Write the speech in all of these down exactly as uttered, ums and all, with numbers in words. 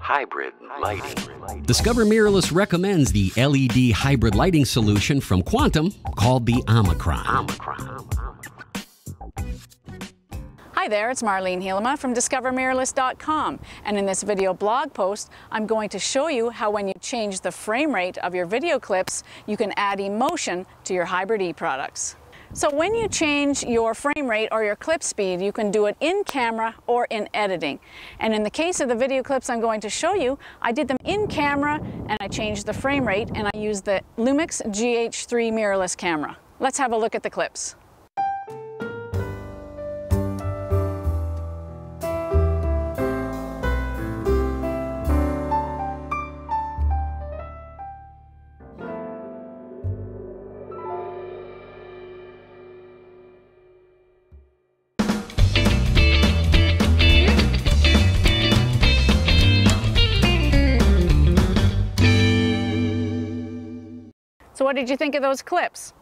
Hybrid lighting. Discover Mirrorless recommends the L E D hybrid lighting solution from Quantum called the Omicron. Omicron. Hi there, it's Marlene Hielema from Discover Mirrorless dot com, and in this video blog post I'm going to show you how when you change the frame rate of your video clips you can add emotion to your Hybrid E products. So when you change your frame rate or your clip speed, you can do it in camera or in editing. And in the case of the video clips I'm going to show you, I did them in camera and I changed the frame rate and I used the Lumix G H three mirrorless camera. Let's have a look at the clips. So what did you think of those clips?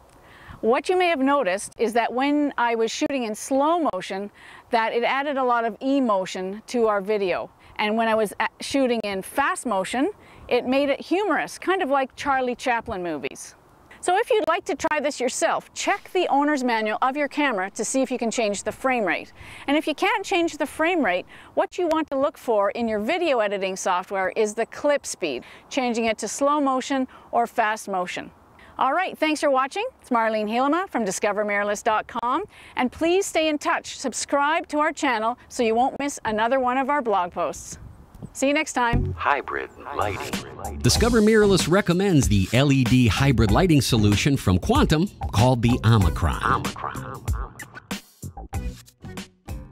What you may have noticed is that when I was shooting in slow motion, that it added a lot of emotion to our video. And when I was shooting in fast motion, it made it humorous, kind of like Charlie Chaplin movies. So if you'd like to try this yourself, check the owner's manual of your camera to see if you can change the frame rate. And if you can't change the frame rate, what you want to look for in your video editing software is the clip speed, changing it to slow motion or fast motion. All right, thanks for watching. It's Marlene Hielema from Discover Mirrorless dot com, and please stay in touch. Subscribe to our channel so you won't miss another one of our blog posts. See you next time. Hybrid lighting. Discover Mirrorless recommends the L E D hybrid lighting solution from Quantum called the Omicron. Omicron.